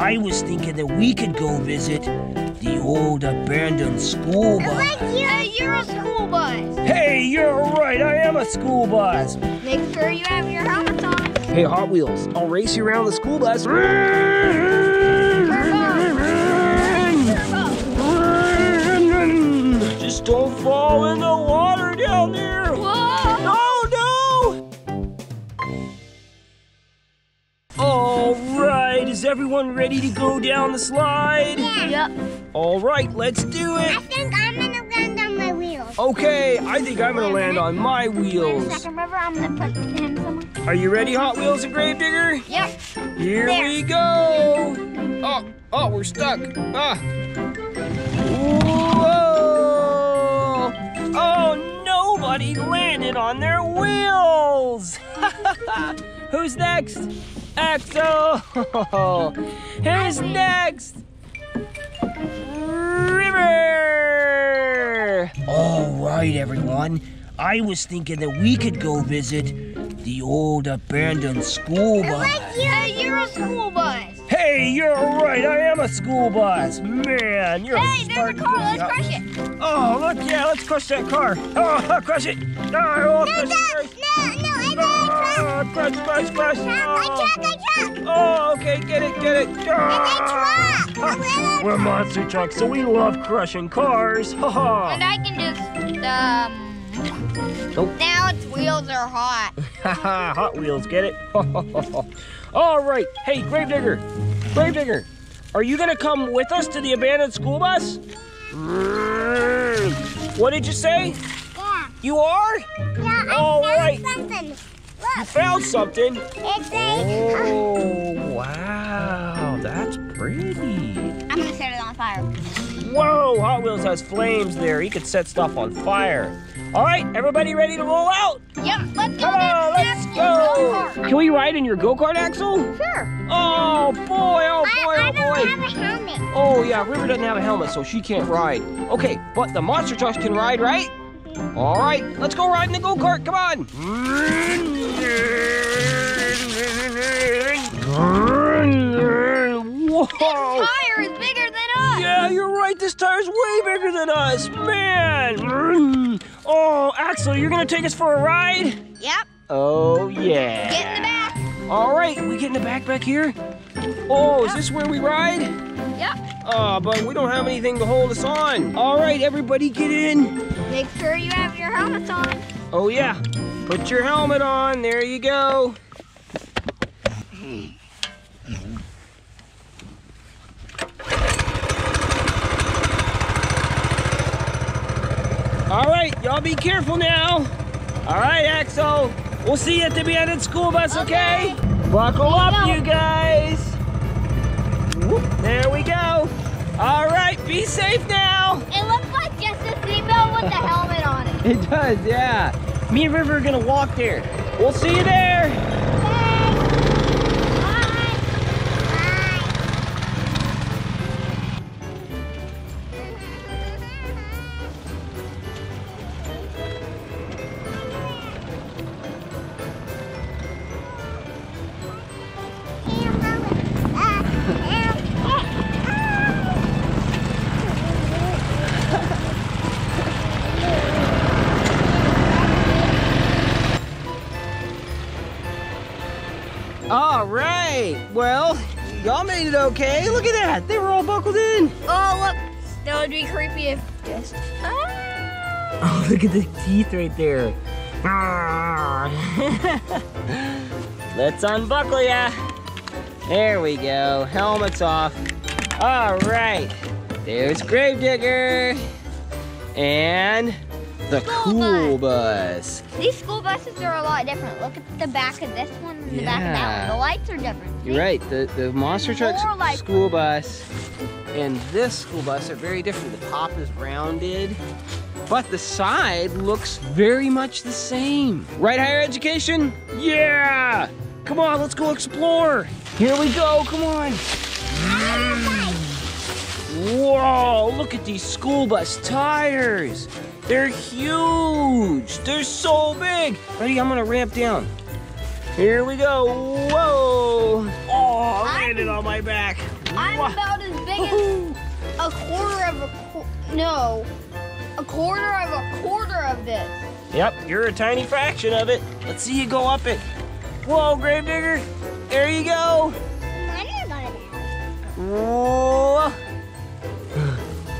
I was thinking that we could go visit the old abandoned school bus. I like you. Hey, you're a school bus. Hey, you're right. I am a school bus. Make sure you have your helmet on. Hey, Hot Wheels, I'll race you around the school bus. Turbo. Just don't fall in the water down there. Is everyone ready to go down the slide? Yeah. Yep. All right, let's do it. I think I'm gonna land on my wheels. Okay, I think I'm gonna land on my wheels. Wait a second, River, I'm gonna put him somewhere. Are you ready, Hot Wheels and Grave Digger? Yep. Here we go. Oh, we're stuck. Whoa! Oh, nobody landed on their wheels. Who's next? Axel! Who's next? River! Alright everyone, I was thinking that we could go visit the old abandoned school bus. I like you. You're a school bus. Hey, you're right, I am a school bus. Man, you're Hey, there's a car, let's crush it. Oh, look, yeah, let's crush that car. Oh, crush it. Oh, crash. My truck. Oh, okay, get it. It's a truck. We're monster trucks, so we love crushing cars. Ha-ha. And I can just, now its wheels are hot. Ha-ha, Hot Wheels, get it? All right, hey, Grave Digger, are you gonna come with us to the abandoned school bus? What did you say? Yeah. You are? Yeah, I found something. Look. You found something? It's oh, wow, that's pretty. I'm gonna set it on fire. Whoa, Hot Wheels has flames there. He could set stuff on fire. All right, everybody ready to roll out? Yep, let's go. Come on, let's go. Can we ride in your go-kart, Axel? Sure. Oh boy. I don't have a helmet. Oh yeah, River doesn't have a helmet, so she can't ride. Okay, but the monster trucks can ride, right? All right, let's go ride in the go-kart, come on. Whoa. This tire is bigger than us. Yeah, you're right, this tire is way bigger than us, man. Oh, Axel, you're gonna take us for a ride? Yep. Oh, yeah. Get in the back. All right, we get in the back here? Oh, is this where we ride? Yep. Oh, but we don't have anything to hold us on. All right, everybody get in. Make sure you have your helmets on. Oh, yeah. Put your helmet on. There you go. All right, y'all be careful now. All right, Axel. We'll see you at the abandoned school bus, okay? Buckle up, you guys. There we go. All right, be safe now. It looks like just a seatbelt with a helmet on it. It does, yeah. Me and River are gonna walk there. We'll see you there. Well, y'all made it okay. Look at that. They were all buckled in. Oh, look. That would be creepy if just... Ah. Oh, look at the teeth right there. Let's unbuckle ya. There we go. Helmets off. All right. There's Grave Digger. And the school bus. These school buses are a lot different. Look at the back of this one and the back of that one. The lights are different. You're right. The monster truck school bus and this school bus are very different. The top is rounded, but the side looks very much the same. Right, higher education? Yeah! Come on, let's go explore. Here we go, come on. Whoa, look at these school bus tires. They're huge. They're so big. Ready? I'm gonna ramp down. Here we go. Whoa. Oh, I landed on my back. I'm about as big as a quarter of a quarter of this. Yep, you're a tiny fraction of it. Let's see you go up it. Whoa, Grave Digger, there you go. I'm gonna go down. Whoa.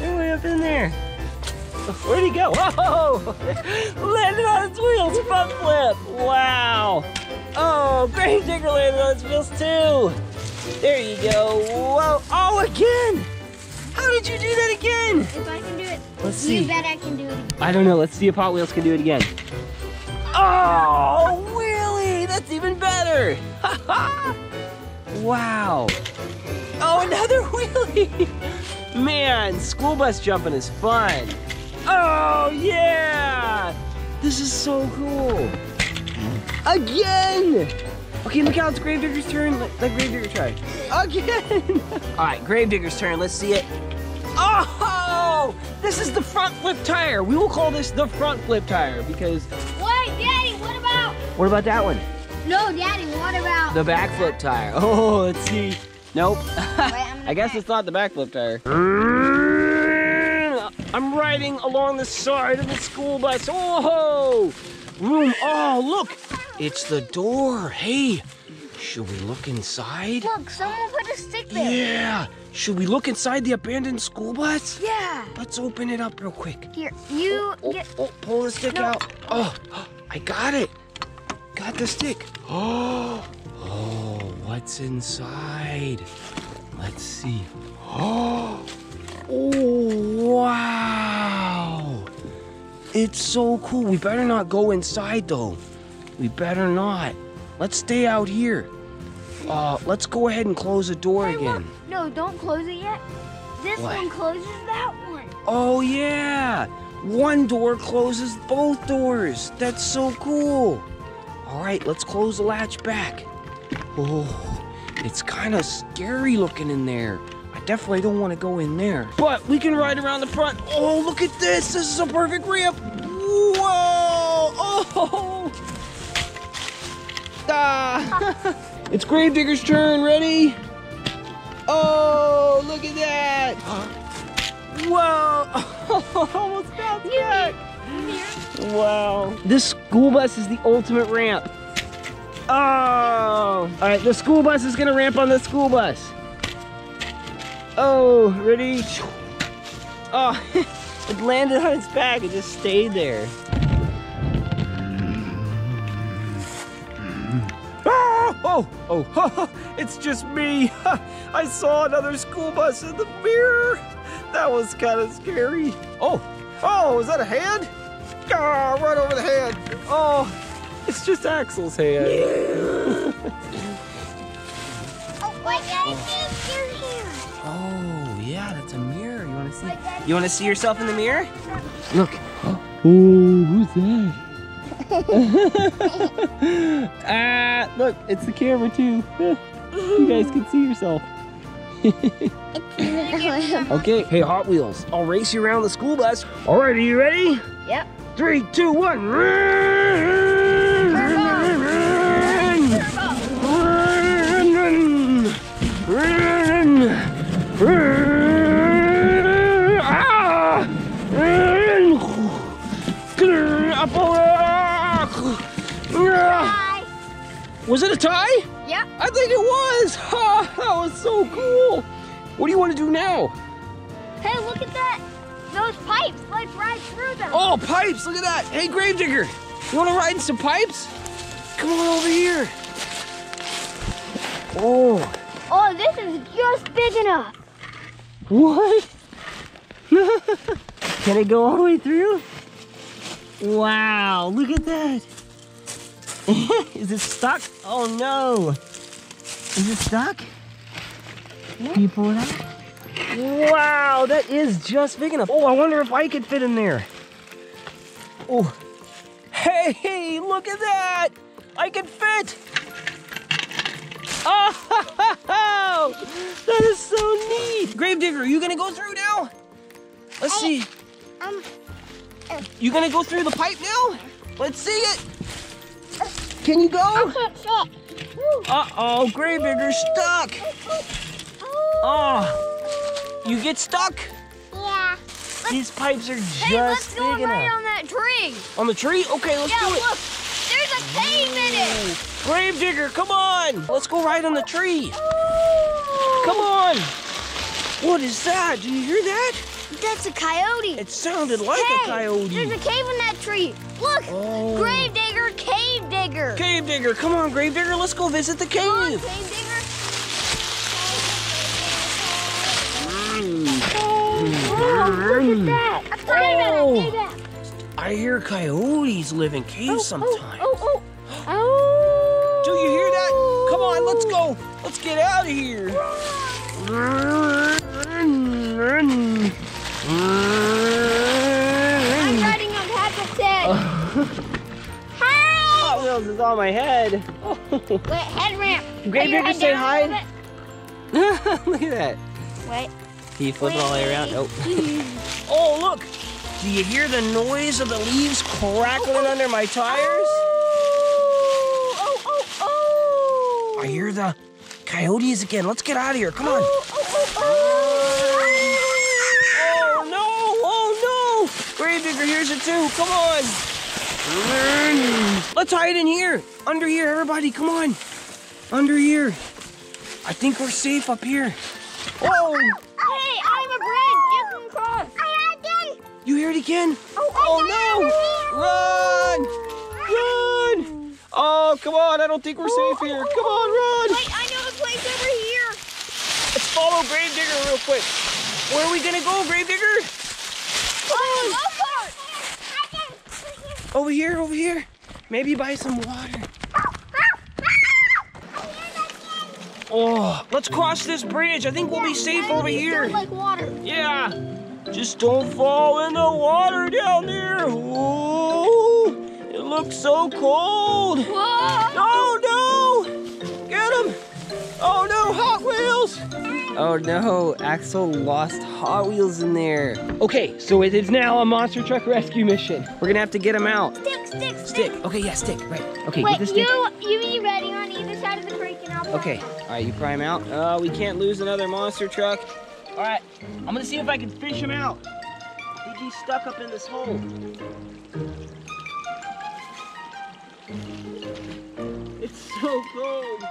They're way up in there. Where'd he go? Whoa! Landed on its wheels, front flip. Wow. Oh, Grave Digger landed on its wheels too. There you go. Whoa. Oh, again. How did you do that again? If I can do it, let's see. You bet I can do it again. I don't know. Let's see if Hot Wheels can do it again. Oh, really? That's even better. Wow. Oh, another wheelie. Man, school bus jumping is fun. Oh, yeah. This is so cool. Again. Okay, look out, it's Grave Digger's turn. Let Grave Digger try. Again! All right, Grave Digger's turn, let's see it. Oh! This is the front flip tire. We will call this the front flip tire because... Wait, Daddy, what about... What about that one? No, Daddy, what about... The back flip tire. Oh, let's see. Nope. Wait, I guess it's not the back flip tire. I'm riding along the side of the school bus. Oh! Room, oh, look! It's the door. Hey, should we look inside? Look, someone put a stick there. Yeah. Should we look inside the abandoned school bus? Yeah. Let's open it up real quick. Here, you get... Oh, pull the stick out. Oh, I got it. Got the stick. Oh, what's inside? Let's see. Oh, wow. It's so cool. We better not go inside, though. We better not. Let's stay out here. Let's go ahead and close the door again. Look. No, don't close it yet. This one closes that one. Oh, yeah. One door closes both doors. That's so cool. All right, let's close the latch back. Oh, it's kind of scary looking in there. I definitely don't want to go in there. But we can ride around the front. Oh, look at this. This is a perfect ramp. Whoa. Oh. It's Grave Digger's turn. Ready? Oh, look at that! Whoa! Oh, almost bounced back. Wow! This school bus is the ultimate ramp. Oh! All right, the school bus is gonna ramp on the school bus. Oh, ready? Oh, it landed on its back. It just stayed there. Oh, it's just me. I saw another school bus in the mirror. That was kind of scary. Oh, is that a hand? Ah, right over the hand. Oh, it's just Axel's hand. Oh, my God, it's your hand. Oh, yeah, that's a mirror. You want to see? You want to see yourself in the mirror? Look. Oh, who's that? Look, it's the camera too. You guys can see yourself. Okay, hey Hot Wheels, I'll race you around the school bus. All right, are you ready? Yep. 3, 2, 1. Run. Was it a tie? Yeah. I think it was. Ha, that was so cool. What do you want to do now? Hey, look at that. Those pipes. Let's ride through them. Oh, pipes. Look at that. Hey, Grave Digger, you want to ride in some pipes? Come on over here. Oh. Oh, this is just big enough. What? Can it go all the way through? Wow, look at that. Is it stuck? Oh no! Is it stuck? Yeah. Can you pull it out? Wow, that is just big enough. Oh, I wonder if I could fit in there. Oh, hey, look at that! I can fit! Oh, that is so neat! Grave Digger, are you gonna go through now? Let's see. You gonna go through the pipe now? Let's see it. Can you go? I can't fit. Uh-oh, Grave Digger's stuck. Oh, You get stuck? Yeah. These pipes are just big enough. Hey, let's go right on that tree. On the tree? Okay, let's do it. Look, there's a cave in it. Grave Digger, come on. Let's go right on the tree. Ooh. Come on. What is that? Do you hear that? That's a coyote. It sounded like a coyote. There's a cave in that tree. Look, Grave Digger, Cave Digger. Cave Digger, come on, Grave Digger. Let's go visit the cave. Come on, Cave Digger. Look at that. I hear coyotes live in caves sometimes. Do you hear that? Come on, let's go. Let's get out of here. I'm riding on Patrick's head. Hi! Hot Wheels is on my head. Wait, head ramp. Grave Digger said hi. Look at that. Wait. He flipped all the way around. Nope. Oh, look! Do you hear the noise of the leaves crackling under my tires? I hear the coyotes again. Let's get out of here. Come on. Oh, no! Oh, no! Grave Digger hears it too. Come on. Let's hide in here. Under here, everybody. Come on. Under here. I think we're safe up here. Oh! You hear it again? Oh no! Run! Run! Oh, come on, I don't think we're safe here. Come on, run! Wait, I know a place over here. Let's follow Grave Digger real quick. Where are we gonna go, Grave Digger? Over here, over here. Maybe buy some water. Oh, let's cross this bridge. I think we'll be safe over here. Like water. Yeah. Just don't fall in the water down there. Ooh, it looks so cold. Whoa. No! Get him! Oh no, Hot Wheels! Oh no, Axel lost Hot Wheels in there. Okay, so it is now a monster truck rescue mission. We're gonna have to get him out. Stick. Okay, yeah, stick, right. Okay, wait, get the stick. You be ready on either side of the creek and I'll prime out. All right, you prime out. We can't lose another monster truck. All right, I'm gonna see if I can fish him out. I think he's stuck up in this hole. It's so cold.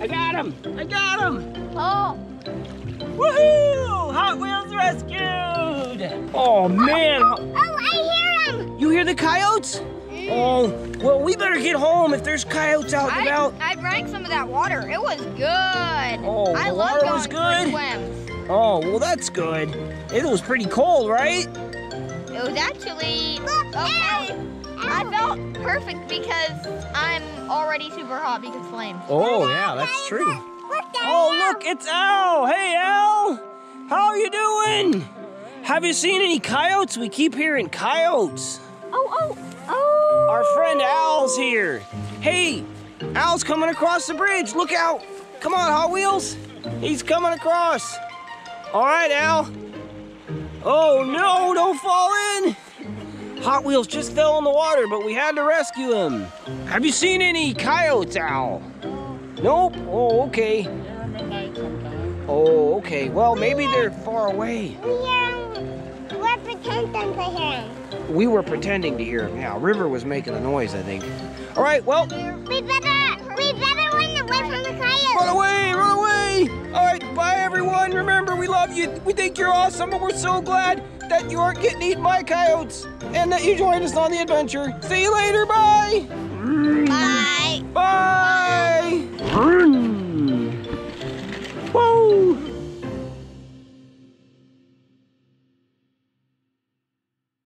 I got him! I got him! Oh! Woohoo! Hot Wheels rescued! Oh man! I hear him! You hear the coyotes? Oh, well, we better get home if there's coyotes out and about. I drank some of that water. It was good. Oh, I love going for swims. Oh, well, that's good. It was pretty cold, right? It was actually... Look, I felt perfect because I'm already super hot because flames. Oh, yeah, that's true. Oh, look, it's Al. Hey, Al. How are you doing? Have you seen any coyotes? We keep hearing coyotes. Our friend Al's here. Hey, Al's coming across the bridge. Look out. Come on, Hot Wheels. He's coming across. All right, Al. Oh, no, don't fall in. Hot Wheels just fell in the water, but we had to rescue him. Have you seen any coyotes, Al? Nope. Oh, okay. Oh, okay. Well, maybe they're far away. We were pretending to hear him. Yeah, River was making a noise, I think. All right, well. We better run away from the coyotes. Run away, run away. All right, bye, everyone. Remember, we love you. We think you're awesome, and we're so glad that you aren't getting eaten by coyotes and that you joined us on the adventure. See you later. Bye. Bye. Bye. Whoa.